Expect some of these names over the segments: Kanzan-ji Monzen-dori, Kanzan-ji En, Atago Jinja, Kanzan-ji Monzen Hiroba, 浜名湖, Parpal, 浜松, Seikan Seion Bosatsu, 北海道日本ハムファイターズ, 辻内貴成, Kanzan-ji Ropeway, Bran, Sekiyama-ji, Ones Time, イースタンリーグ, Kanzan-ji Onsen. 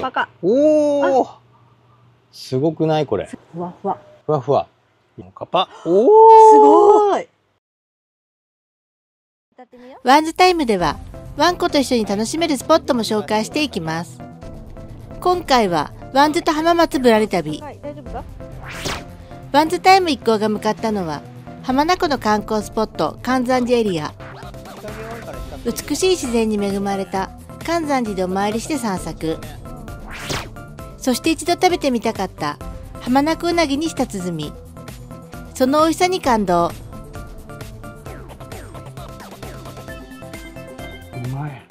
バカ。おお。すごくないこれ。ふわふわ。ふわふわ。カパ。おお。すごい。ワンズタイムではワンコと一緒に楽しめるスポットも紹介していきます。今回はワンズと浜松ぶらり旅。ワンズタイム一行が向かったのは浜名湖の観光スポット関山寺エリア。美しい自然に恵まれた関山寺でお参りして散策。そして一度食べてみたかった浜名湖うなぎに舌鼓。その美味しさに感動。うまい。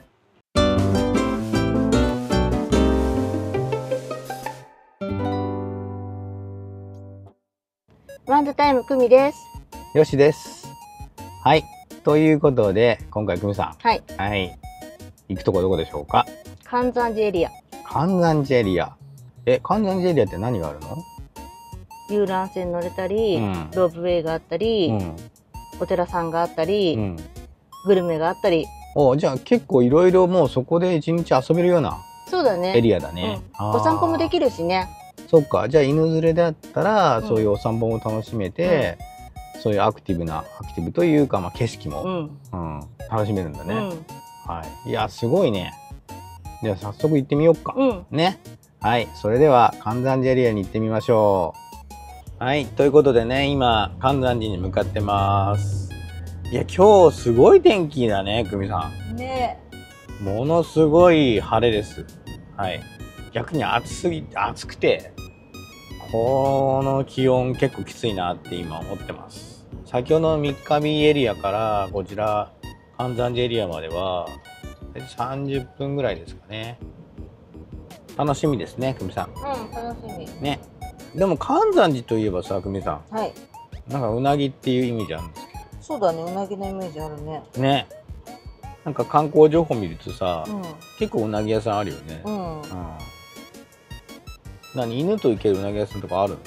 ワンズタイム久美です。よしです。はい。ということで、今回久美さん。はい。はい。行くとこどこでしょうか。関山寺エリア。関山寺エリア。関山寺エリアって何があるの？遊覧船乗れたり、うん、ロープウェイがあったり、うん、お寺さんがあったり、うん、グルメがあったり。お、じゃあ結構いろいろもうそこで一日遊べるような。そうだね。エリアだね。お散歩もできるしね。そっか。じゃあ犬連れだったら、うん、そういうお散歩も楽しめて、うん、そういうアクティブというか、まあ、景色も、うんうん、楽しめるんだね。うん、はい、いやすごいね。じゃあ早速行ってみようか、うん、ね。はい、それでは関山寺エリアに行ってみましょう。はい、ということでね、今関山寺に向かってます。いや今日すごい天気だね久美さんね。ものすごい晴れです。はい、逆に暑くてこの気温結構きついなって今思ってます。先ほどの三ヶ日エリアからこちら関山寺エリアまでは30分ぐらいですかね。楽しみですね久美さん。うん、楽しみね。でも関山寺といえばさ久美さん、はい、なんかうなぎっていう意味じゃんですけど。そうだね、うなぎのイメージあるね。ね、なんか観光情報見るとさ、うん、結構うなぎ屋さんあるよね。うん、うん、何、犬と行けるうなぎ屋さんとかあるの？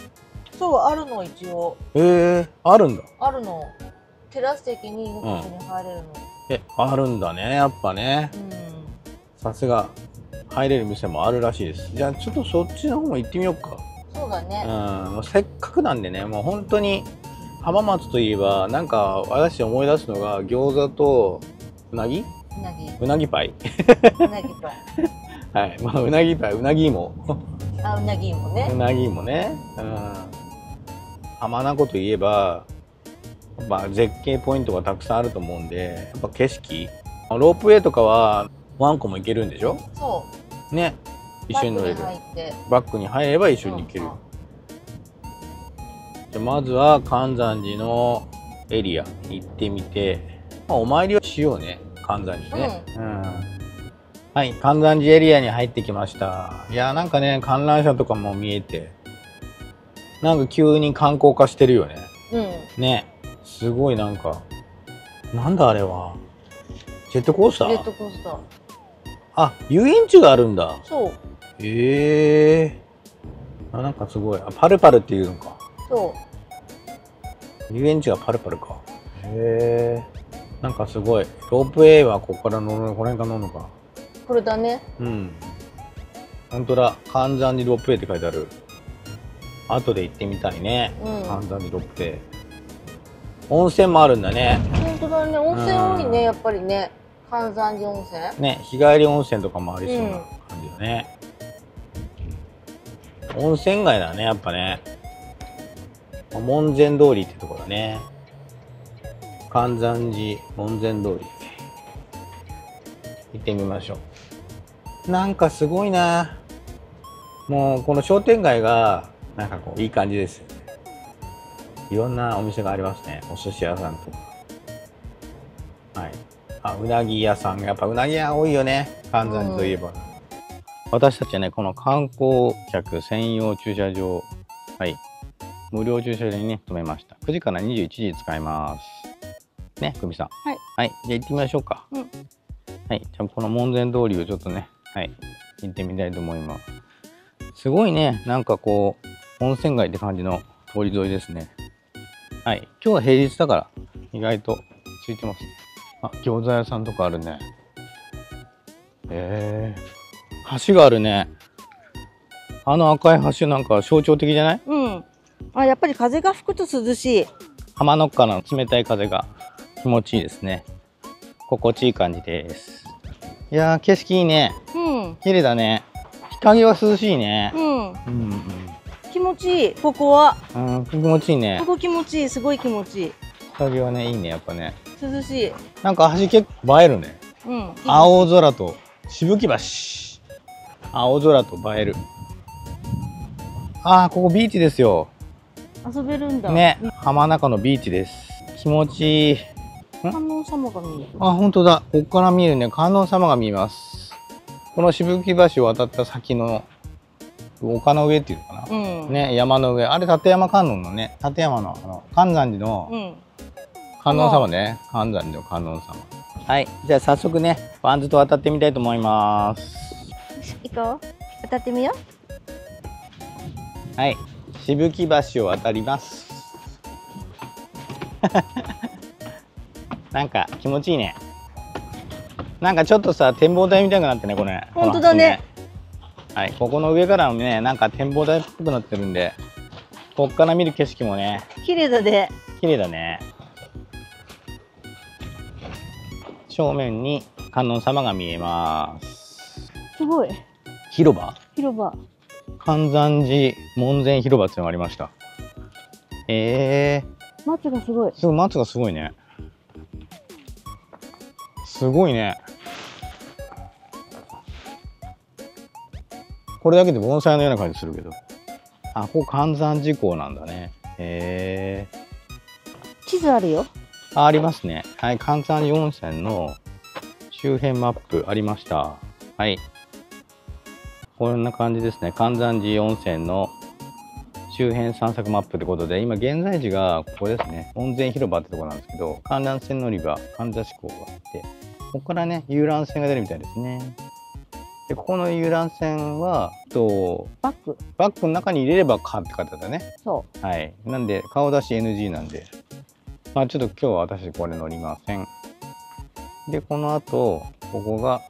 そう、あるの一応。あるんだ。あるの。テラス席に犬と一緒に入れるの。うん、あるんだね、やっぱね。さすが入れる店もあるらしいです。じゃあちょっとそっちの方も行ってみようか。そうだね。うん、せっかくなんでね、もう本当に浜松といえばなんか私思い出すのが餃子とうなぎパイうなぎパイはい、まあうなぎパイ、うなぎ芋あ、うなぎ芋ね。うなぎ芋ね。うん、浜名湖といえばまあ、絶景ポイントがたくさんあると思うんで、やっぱ景色、ロープウェイとかはワンコも行けるんでしょ？そうね、一緒に乗れる。バックに入れば一緒に行ける。じゃあまずは関山寺のエリアに行ってみて、まあ、お参りをしようね関山寺ね。うん、うん、はい、関山寺エリアに入ってきました。いやなんかね、観覧車とかも見えてなんか急に観光化してるよね。うん、ね、すごいなんか、なんだあれは、ジェットコースター？ジェットコースター。あ、遊園地があるんだ。そう。あ、なんかすごい。あ、パルパルっていうのか。そう。遊園地がパルパルか。なんかすごい。ロープウェイはここから乗るの、この辺から乗るのか。これだね。うん。本当だ。関山寺ロープウェイって書いてある。後で行ってみたいね。うん、関山寺ロープウェイ。温泉もあるんだね。本当だね、温泉多いね、やっぱりね、関山寺温泉。ね、日帰り温泉とかもありそうな感じだね。うん、温泉街だね、やっぱね。門前通りってとこだね。関山寺門前通り。行ってみましょう。なんかすごいな。もうこの商店街が、なんかこういい感じです。いろんなお店がありますね。お寿司屋さんとか。はい。あ、うなぎ屋さん。やっぱうなぎ屋多いよね。関山寺といえば。私たちはね、この観光客専用駐車場。はい。無料駐車場にね、止めました。9時から21時使います。ね、久美さん。はい。はい。じゃあ行ってみましょうか。うん。はい。じゃあこの門前通りをちょっとね、はい。行ってみたいと思います。すごいね。なんかこう、温泉街って感じの通り沿いですね。はい、今日は平日だから意外と空いてます。あ、餃子屋さんとかあるね。橋があるね。あの赤い橋なんか象徴的じゃない？うん。あ、やっぱり風が吹くと涼しい。浜のっかの冷たい風が気持ちいいですね。心地いい感じです。いやー、景色いいね。うん。綺麗だね。日陰は涼しいね。うん。うんうん。気持ちいい、ここは。うん、気持ちいいね。ここ気持ちいい、すごい気持ちいい。日陰はね、いいね、やっぱね。涼しい。なんか橋結構映えるね。うん。青空としぶき橋。青空と映える。ああ、ここビーチですよ。遊べるんだ。ね、浜中のビーチです。気持ちいい。観音様が見える。あ、本当だ。ここから見えるね。観音様が見えます。このしぶき橋を渡った先の丘の上っていうのかな。うん、ね、山の上。あれ立山観音のね。立山の観山寺の観音様ね。観山寺の観音様。はい。じゃあ早速ね、バンズと渡ってみたいと思います。行こう。渡ってみよう。はい。しぶき橋を渡ります。なんか気持ちいいね。なんかちょっとさ、展望台みたいになってね、これ。本当だね。はい、ここの上からもね、なんか展望台っぽくなってるんで。こっから見る景色もね。綺麗だね。綺麗だね。正面に観音様が見えます。すごい。広場。広場。観山寺門前広場っていうのがありました。松がすごい。すごい、松がすごいね。すごいね。これだけで盆栽のような感じするけど。あ、ここ観山寺港なんだね。へえ。地図あるよ。ありますね。はい、観山寺温泉の周辺マップありました。はい。こんな感じですね。観山寺温泉の周辺散策マップってことで、今現在地がここですね。門前広場ってとこなんですけど、観覧船乗り場、神座志港があって、ここからね、遊覧船が出るみたいですね。で、ここの遊覧船は、バッグの中に入れれば買って方だね。そう。はい。なんで、顔出し NG なんで、まあちょっと今日は私これ乗りません。で、この後、ここが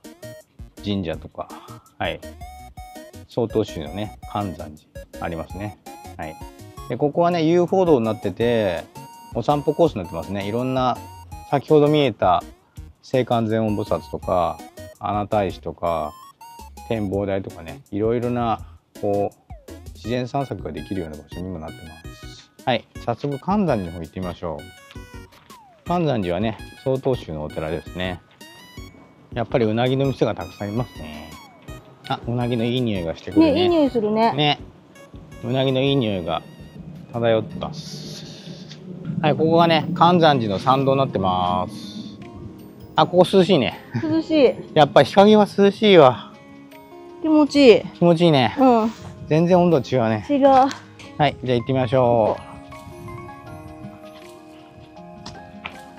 神社とか、はい。曹洞宗のね、観山寺ありますね。はい、でここはね遊歩道になっててお散歩コースになってますね。いろんな先ほど見えた聖観世音菩薩とか穴太子とか展望台とかね、いろいろなこう自然散策ができるような場所にもなってます。はい、早速観山寺の方行ってみましょう。観山寺はね曹洞宗のお寺ですね。やっぱりうなぎの店がたくさんいますね。あ、うなぎのいい匂いがしてくるね。いい匂いするね。ね、うなぎのいい匂いが漂ってます。はい、ここがね、観山寺の参道になってます。あ、ここ涼しいね。涼しい。やっぱ日陰は涼しいわ。気持ちいい。気持ちいいね。うん。全然温度違うね。違う。はい、じゃあ行ってみましょ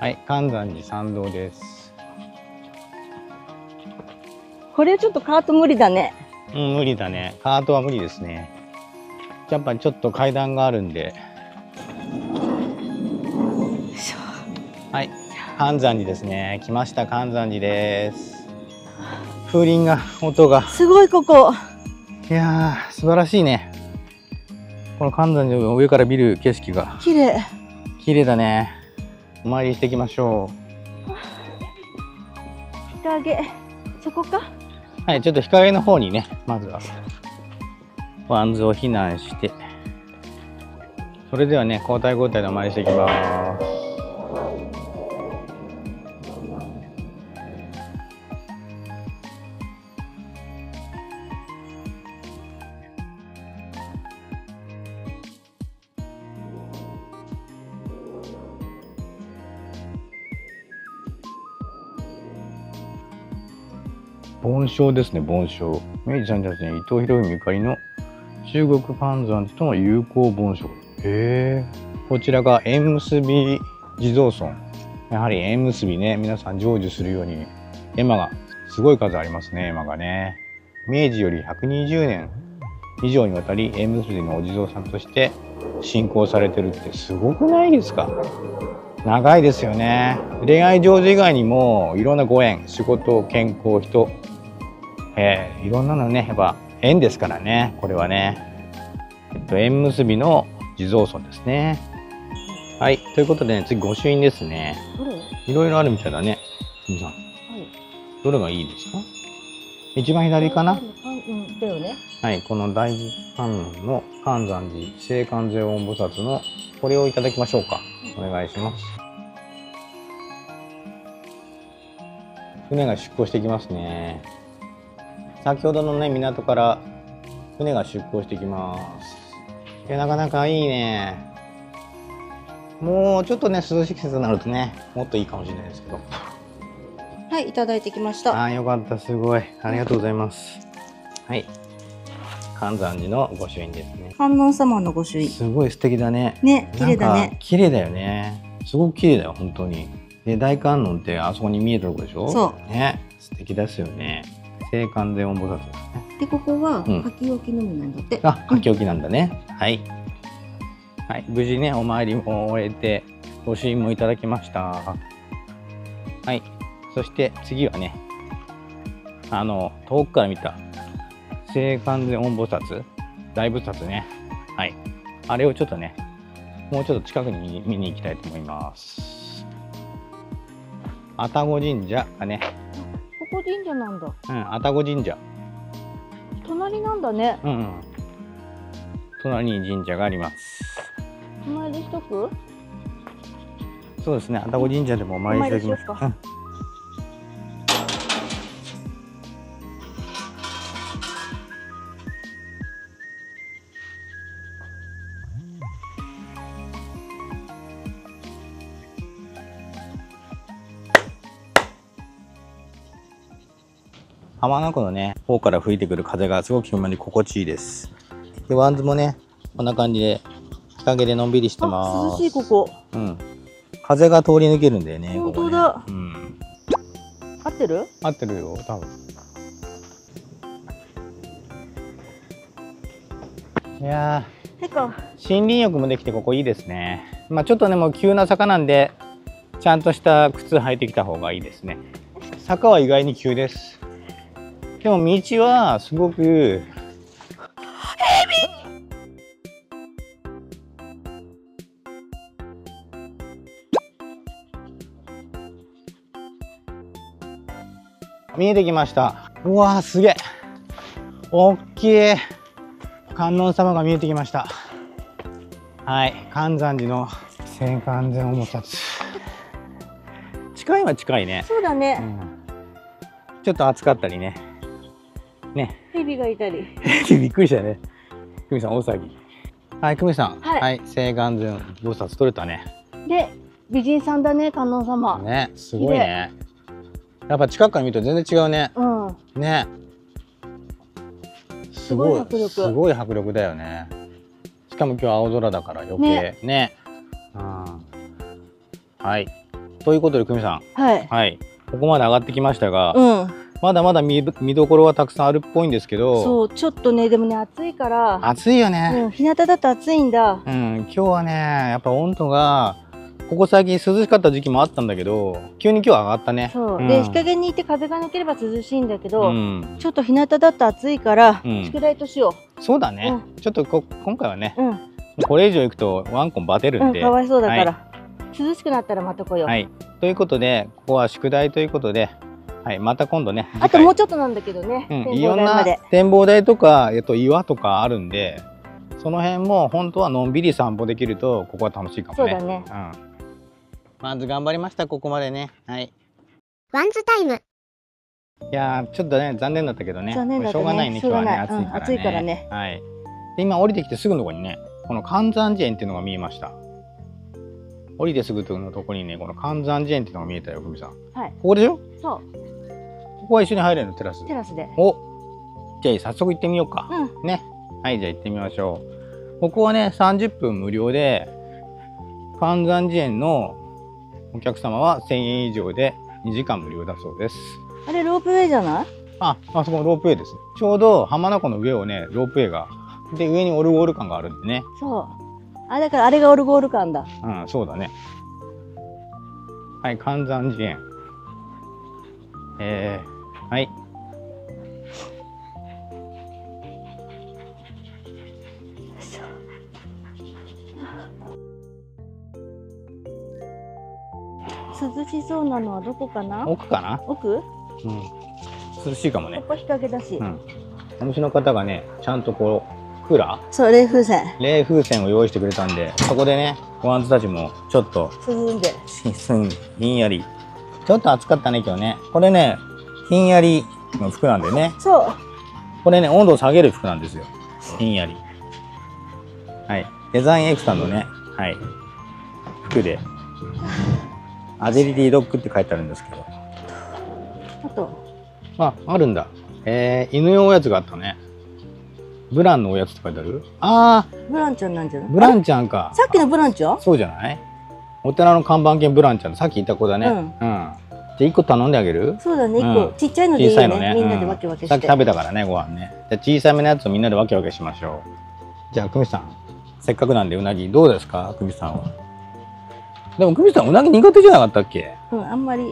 う。はい、観山寺参道です。これちょっとカート無理だね。うん、無理だね。カートは無理ですね。やっぱりちょっと階段があるんで。はい、観山寺ですね。来ました、観山寺です。風鈴が、音が。すごいここ。いやー、素晴らしいね。この観山寺の上から見る景色が。綺麗。綺麗だね。お参りしていきましょう。日陰。そこか。はい、ちょっと日陰の方にね、まずは。バンズを避難して、それではね、交代交代でお参りしていきます。梵鐘ですね、梵鐘。明治38年、伊藤博文ゆかりの中国観山寺との友好盆栽。へえ。こちらが縁結び地蔵尊。やはり縁結びね、皆さん成就するように絵馬がすごい数ありますね。絵馬がね、明治より120年以上にわたり縁結びのお地蔵さんとして信仰されてるってすごくないですか？長いですよね。恋愛成就以外にもいろんなご縁、仕事、健康、人、いろんなのね、やっぱ円ですからね、これはね。縁結びの地蔵尊ですね。はい、ということで、ね、次御朱印ですね。いろいろあるみたいだね。すみさん。どれがいいですか？一番左かな。はい、この大慈観音の観山寺聖観世音菩薩のこれをいただきましょうか。お願いします。船が出港してきますね。先ほどのね、港から船が出港してきます。いや、なかなかいいね。もうちょっとね、涼しい季節になるとね、もっといいかもしれないですけど。はい、いただいてきました。ああ、よかった、すごい、ありがとうございます。はい。観山寺の御朱印ですね。観音様の御朱印。すごい素敵だね。ね、綺麗だね。綺麗だよね。すごく綺麗だよ、本当に。で、大観音ってあそこに見えてるとこでしょ。そう。ね、素敵ですよね。聖観世音菩薩ですね。で、ここは書き置きのみなんだって。うん、あ、書き置きなんだね。うん、はい。はい、無事ね、お参りも終えて、御朱印もいただきました。はい、そして次はね。遠くから見た。聖観世音菩薩、大菩薩ね。はい、あれをちょっとね、もうちょっと近くに見に行きたいと思います。愛宕神社がね。ここ神社なんだ。うん、愛宕神社。隣なんだね。うん、うん。隣に神社があります。お参りしとく。そうですね、愛宕神社でもお参りしておきますか。浜名湖のね、方から吹いてくる風がすごく気持ち心地いいです。で、ワンズもね、こんな感じで日陰でのんびりしてます。涼しいここ。うん。風が通り抜けるんだよね。本当だ。ここね、うん。合ってる？合ってるよ、多分。いやー。てか。森林浴もできてここいいですね。まあちょっとね、もう急な坂なんで、ちゃんとした靴履いてきた方がいいですね。坂は意外に急です。でも道はすごく見えてきました。うわー、すげえ。大きい観音様が見えてきました。はい、観山寺の聖観世音菩薩。近いは近いね。そうだね、うん。ちょっと暑かったりね。ね、ヘビがいたり。びっくりしたね。久美さん、大騒ぎ。はい、久美さん。はい、聖観世音菩薩取れたね。で、美人さんだね、観音様。ね、すごいね。やっぱ近くから見ると全然違うね。うん。ね。すごい迫力。すごい迫力だよね。しかも今日青空だから余計ね。はい。ということで、久美さん。はい。ここまで上がってきましたが。まだまだ見どころはたくさんあるっぽいんですけど、そうちょっとね、でもね、暑いから、暑いよね、うん、日向だと暑いんだ、うん、今日はね、やっぱ温度がここ最近涼しかった時期もあったんだけど、急に今日は上がったね。そう、うん、で日陰にいて風が抜ければ涼しいんだけど、うん、ちょっと日向だと暑いから、うん、宿題としよう。そうだね、うん、ちょっと今回はね、うん、これ以上行くとワンコンバテるんで、うん、かわいそうだから、はい、涼しくなったらまた来よう、はい、ということで、ここは宿題ということで、はい、また今度ね。あともうちょっとなんだけどね。うん、いろんな展望台とか、岩とかあるんで、その辺も本当はのんびり散歩できると、ここは楽しいかもね。そうだね。うん。ワンズ頑張りました、ここまでね。はい。ワンズタイム。いやー、ちょっとね、残念だったけどね。残念だったね。しょうがないね、今日はね、暑いからね。暑いからね。はい。で、今降りてきてすぐのとこにね、この観山寺園っていうのが見えました。降りてすぐのとこにね、この観山寺園っていうのが見えたよ、ふみさん。はい。ここでしょ？そう。ここは一緒に入れるの、テラス。テラスで。お、じゃあ早速行ってみようか。うん、ね。はい、じゃあ行ってみましょう。ここはね、30分無料で、観山寺園のお客様は1000円以上で2時間無料だそうです。あれ、ロープウェイじゃない？あそこロープウェイです。ちょうど浜名湖の上をね、ロープウェイが。で、上にオルゴール館があるんでね。そう。あ、だからあれがオルゴール館だ。うん、そうだね。はい、観山寺園。はい。涼しそうなのはどこかな？奥かな？奥？うん。涼しいかもね。ここ日陰だし。うん。お店の方がね、ちゃんとこうクーラー？そう、冷風扇を用意してくれたんで、そこでね、ご飯たちもちょっとひんやり。ちょっと暑かったね今日ね。これね、ひんやりの服なんでね。そう。これね、温度を下げる服なんですよ。ひんやり。はい。デザインエクさんのね、はい。服で。アジェリティドッグって書いてあるんですけど、あとあるんだ、犬用おやつがあったね。ブランのおやつって書いてある。ああ、ブランちゃんなんじゃない？ブランちゃんか。さっきのブランちゃん？そうじゃない？お寺の看板犬ブランちゃん、さっき言った子だね。うん。じゃあ1個頼んであげる？そうだね、1個ちっちゃいのでいいよね。みんなでわけわけして。さっき食べたからね、ご飯ね。じゃあ小さめのやつをみんなでわけわけしましょう。じゃあ久美さん、せっかくなんでうなぎどうですか？久美さんは。でも、久美さん、うなぎ苦手じゃなかったっけ？うん、あんまり。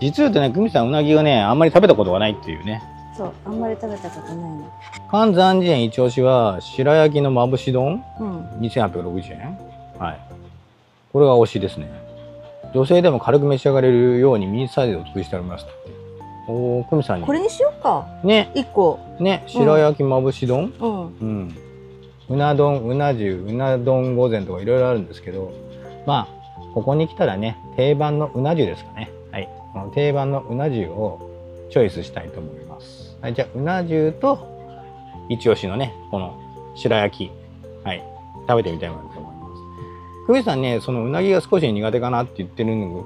実はね、久美さん、うなぎをね、あんまり食べたことがないっていうね。そう、あんまり食べたことないの。関山寺園一押しは、白焼きのまぶし丼、2860円。はい。これが推しですね。女性でも軽く召し上がれるように、ミニサイズをお作りしております。おー、久美さんに。これにしようか。ね、1個。ね、白焼きまぶし丼。うん。うな丼、うな重、うな丼御膳とか、いろいろあるんですけど。まあ。ここに来たらね、定番のうな重ですかね。はい。この定番のうな重をチョイスしたいと思います。はい。じゃあ、うな重と、一押しのね、この白焼き。はい。食べてみたいなと思います。久美さんね、そのうなぎが少し苦手かなって言ってるの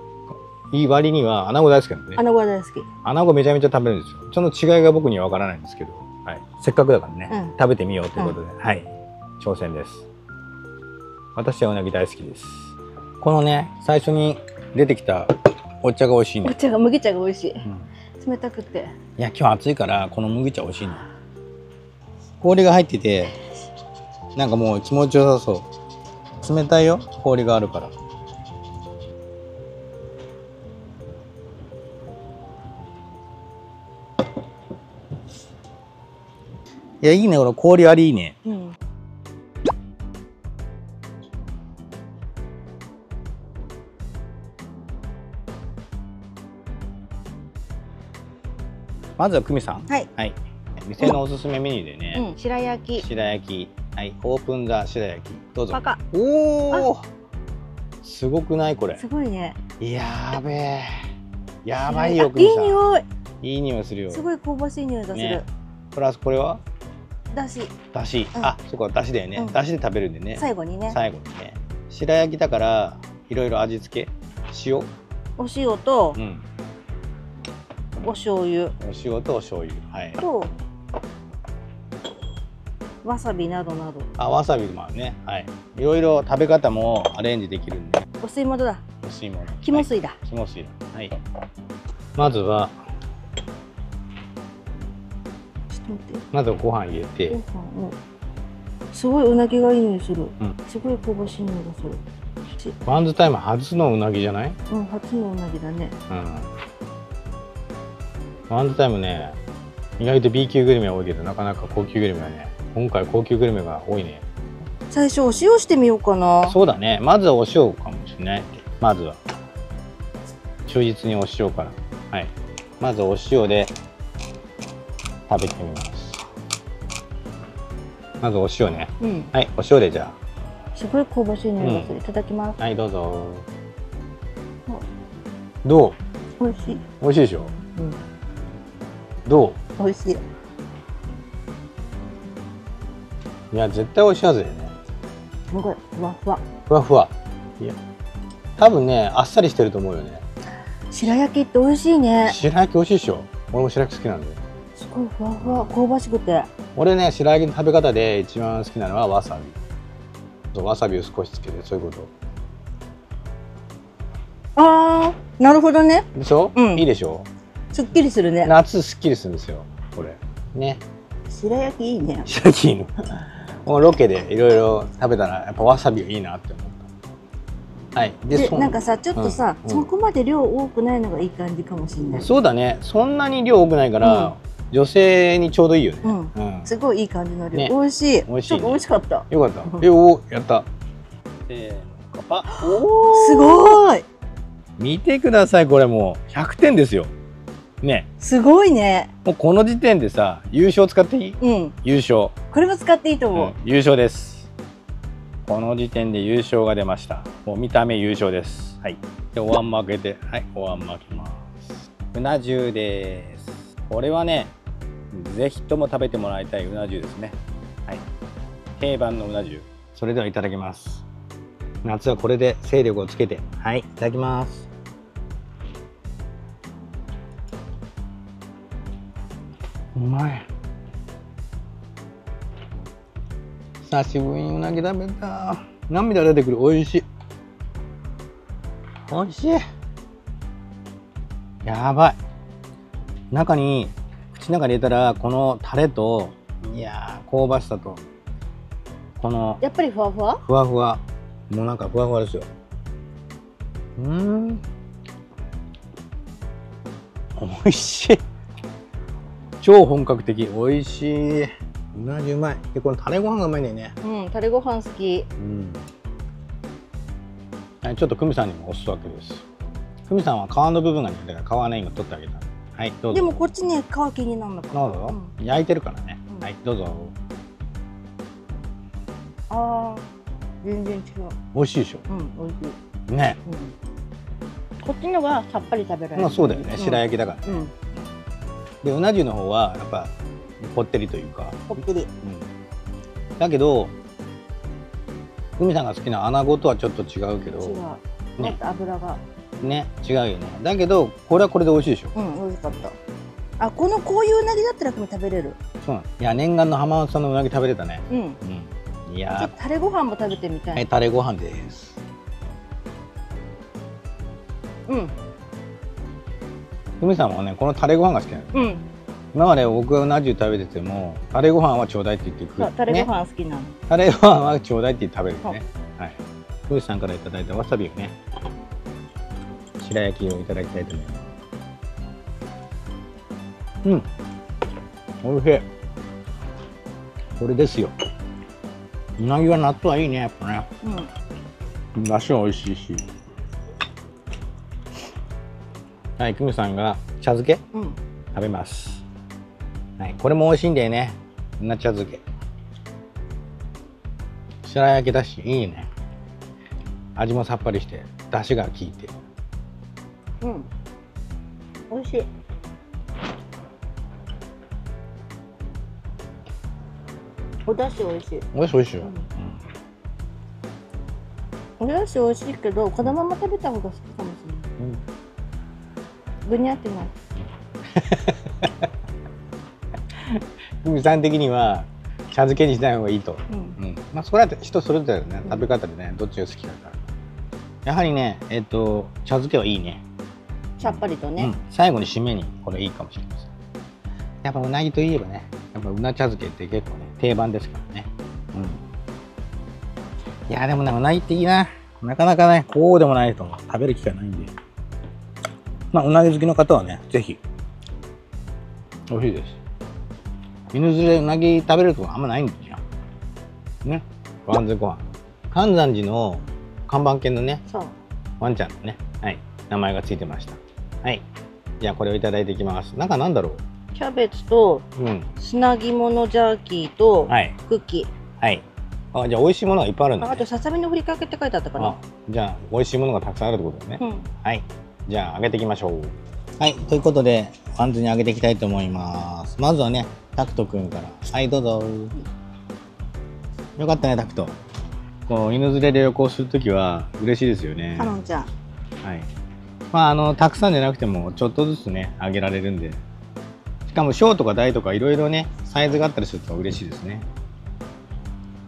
いい割には、穴子大好きなんでね。穴子大好き。穴子めちゃめちゃ食べるんですよ。その違いが僕にはわからないんですけど、はい。せっかくだからね、食べてみようということで、はい。挑戦です。私はうなぎ大好きです。このね、最初に出てきたお茶が美味しいね。お茶が、麦茶が美味しい、冷たくて。いや、今日暑いからこの麦茶美味しいね。氷が入ってて、なんかもう気持ちよさそう。冷たいよ、氷があるから。いや、いいね、この氷ありいいね。まずは久美さん、はい、店のおすすめメニューでね、白焼き、はい、オープンザ白焼き、どうぞ。おお、すごくないこれ？すごいね。やべえ、やばいよ久美さん。いい匂い。いい匂いするよ。すごい香ばしい匂いがする。プラスこれは？だし。あ、そこはだしだよね。だしで食べるんでね。最後にね。白焼きだからいろいろ味付け、お塩と。お塩とお醤油、はい、とわさびなどなど。あ、わさびもあるね。はい、いろいろ食べ方もアレンジできるんで。お吸い物だ。お吸い物。肝吸いだ。肝吸いだ。はい。まずは。ちょっと待って。まずはご飯入れて。ご飯を。すごいうなぎがいい匂いする。すごい香ばしい匂いがする。バンズタイム初のうなぎじゃない？うん、初のうなぎだね。ワンズタイムね、意外と B 級グルメは多いけど、なかなか高級グルメはね、今回高級グルメが多いね。最初お塩してみようかな。そうだね、まずはお塩かもしれない。まずは忠実にお塩から。はい、まずお塩で食べてみます。まずお塩ね、はい、お塩で。じゃあすごい香ばしい匂いがする。いただきます。はい、どうぞ。どう？美味しいでしょ。どう？美味しい。いや、絶対美味しいはずだよね。すごいふわふわ。いや、多分ね、あっさりしてると思うよね。白焼きって美味しいね。白焼き美味しいでしょ。俺も白焼き好きなんで。すごいふわふわ、香ばしくて。俺ね、白焼きの食べ方で一番好きなのはわさび。わさびを少しつけて、そういうこと。ああ、なるほどね。でしょ？いいでしょ。すっきりするね。夏すっきりするんですよ、これ。ね。白焼きいいね。白焼きいいの。もうロケでいろいろ食べたら、やっぱわさびいいなって思った。はい。で、なんかさ、ちょっとさ、そこまで量多くないのがいい感じかもしれない。そうだね。そんなに量多くないから、女性にちょうどいいよね。すごいいい感じの量。美味しい。ちょっと美味しかった。よかった。おお、やった。せーの。おお。すごい。見てください、これもう100点ですよね。すごいね。もうこの時点でさ、優勝使っていい？うん、優勝。これも使っていいと思う、優勝です。この時点で優勝が出ました。もう見た目優勝です。はい、でお椀も開けて、はい、お椀も開けます。うな重です。これはね、ぜひとも食べてもらいたいうな重ですね。はい、定番のうな重。それではいただきます。夏はこれで精力をつけて、はい、いただきます。うまい。久しぶりにうなぎ食べた。涙出てくる。美味しい、美味しい。やばい。中に口の中に入れたら、このタレと、いやー、香ばしさと、このやっぱりふわふわふわふわ、もうなんかふわふわですよ。美味しい。超本格的。美味しい。うなじうまい。で、このタレご飯がうまいんだよね。うん、タレご飯好き。はい、ちょっと久美さんにもおすわけです。久美さんは皮の部分が苦手だから、皮はね、今取ってあげた。はい、どうぞ。でもこっちね、皮気になるのかな。なるほど。焼いてるからね。はい、どうぞ。ああ、全然違う。美味しいでしょ。うん、美味しい。ね。こっちのがさっぱり食べられる。そうだよね。白焼きだからね。で、うな重の方はやっぱぽってりというか、ぽってり、だけど久美さんが好きな穴子とはちょっと違うけど、違う、油がね、違うよね。だけどこれはこれで美味しいでしょ。美味しかった。あ、こういううなぎだったら食べれる。そうなん。いや、念願の浜松さんのうなぎ食べれたね。いや、タレご飯も食べてみたい。タレご飯です。久美さんはね、このタレご飯が好きなの。今まで僕がうな重食べてても、タレご飯はちょうだいって言ってくる。タレご飯好きなの。タレご飯はちょうだいって食べるね。はい。久美さんからいただいたわさびをね、白焼きをいただきたいと思います。おいしい。これですよ。うなぎは納豆はいいね、やっぱね。だしはおいしいし。はい、久美さんが茶漬け、食べます。はい、これも美味しいんだよね。うな茶漬け。白焼きだし、いいね。味もさっぱりして、だしが効いて。美味しい。おだし美味しい。おだし美味しいよ。おだし美味しいけど、このまま食べた方が好きかもしれない。ぐにゃってない。久美さん的には茶漬けにしない方がいいと。まあそれは人それぞれね、食べ方でね、どっちが好きかから。やはりね、茶漬けはいいね。さっぱりとね。最後に締めにこれいいかもしれません。やっぱうなぎといえばね、やっぱうな茶漬けって結構ね、定番ですからね。いや、でもね、うなぎっていいな。なかなかね、こうでもないと食べる機会ないんで。まあ、うなぎ好きの方はね、ぜひ。美味しいです。犬連れでうなぎ食べるとこあんまないんですよ。ね。ワンズご飯。関山寺の看板犬のね、ワンちゃんのね、はい、名前がついてました。はい。じゃあ、これをいただいていきます。中なんだろう。キャベツと、砂肝のジャーキーと、クッキー。はい。あ、じゃあ、美味しいものがいっぱいあるんだね。あと、ささみのふりかけって書いてあったかな。じゃあ、美味しいものがたくさんあるってことだよね。はい。じゃあ揚げていきましょう。はい、ということでバンズに揚げていきたいと思います。まずはね、タクトくんから。はい、どうぞ。よかったね、タクト。こう犬連れで旅行するときは嬉しいですよね。カノンちゃん。はい。まあたくさんじゃなくてもちょっとずつね、揚げられるんで。しかも小とか大とかいろいろね、サイズがあったりすると嬉しいですね。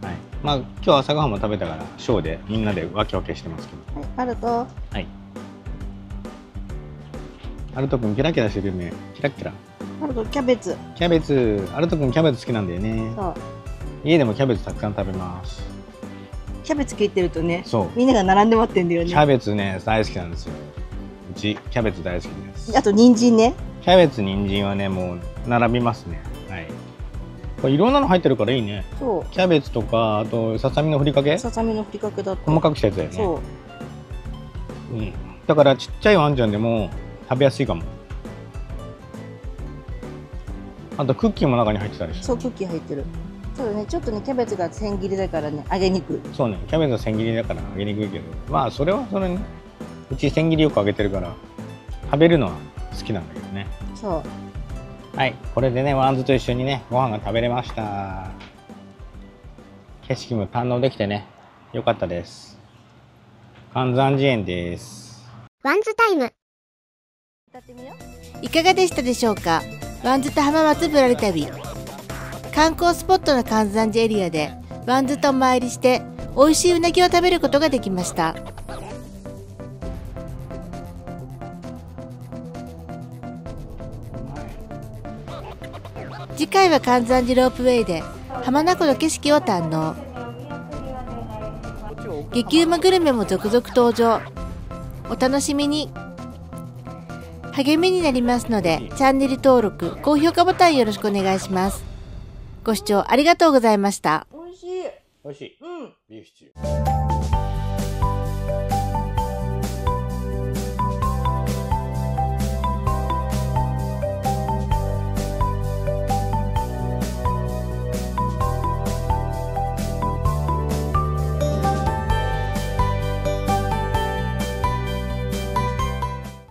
はい。まあ今日朝ごはんも食べたから小でみんなでわけわけしてますけど。はい、あると。はい。アルト君キラキラしてるね。キラキラ。アルトキャベツ。キャベツ。アルト君キャベツ好きなんだよね。そう。家でもキャベツたくさん食べます。キャベツ切ってるとね。そう。みんなが並んで待ってんだよね。キャベツね、大好きなんですよ。うちキャベツ大好きです。あと人参ね。キャベツ人参はね、もう並びますね。はい。これいろんなの入ってるからいいね。そう。キャベツとか、あとささみのふりかけ。ささみのふりかけだと。細かくしたやつだよね。そう。だからちっちゃいワンちゃんでも食べやすいかも。あとクッキーも中に入ってたりして、そう、クッキー入ってる。そうね、ちょっとね、キャベツが千切りだからね、揚げにくい。そうね、キャベツは千切りだから揚げにくいけど、まあそれはそれね、うち千切りよく揚げてるから食べるのは好きなんだけどね。そう、はい、これでね、ワンズと一緒にね、ご飯が食べれました。景色も堪能できてね、よかったです。寒山寺園です。ワンズタイム歌ってみよう。いかがでしたでしょうか。ワンズと浜松ぶらり旅、観光スポットの寒山寺エリアでワンズとお参りして美味しいうなぎを食べることができました。次回は寒山寺ロープウェイで浜名湖の景色を堪能。激うまグルメも続々登場。お楽しみに。励みになりますので、チャンネル登録、高評価ボタンよろしくお願いします。ご視聴ありがとうございました。美味しい。美味しい。うん。ビーフシチュー。